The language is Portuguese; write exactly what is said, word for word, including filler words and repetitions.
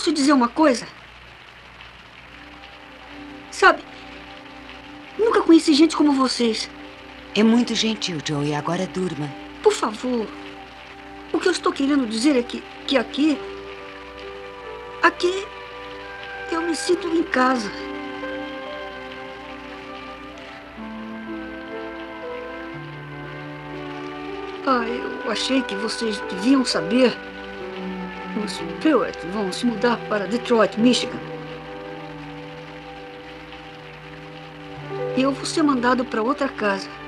posso dizer uma coisa? Sabe, nunca conheci gente como vocês. É muito gentil, Joey. Agora durma. Por favor. O que eu estou querendo dizer é que, que aqui... Aqui... Eu me sinto em casa. Ah, eu achei que vocês deviam saber. Os Pruitts vão se mudar para Detroit, Michigan. E eu vou ser mandado para outra casa.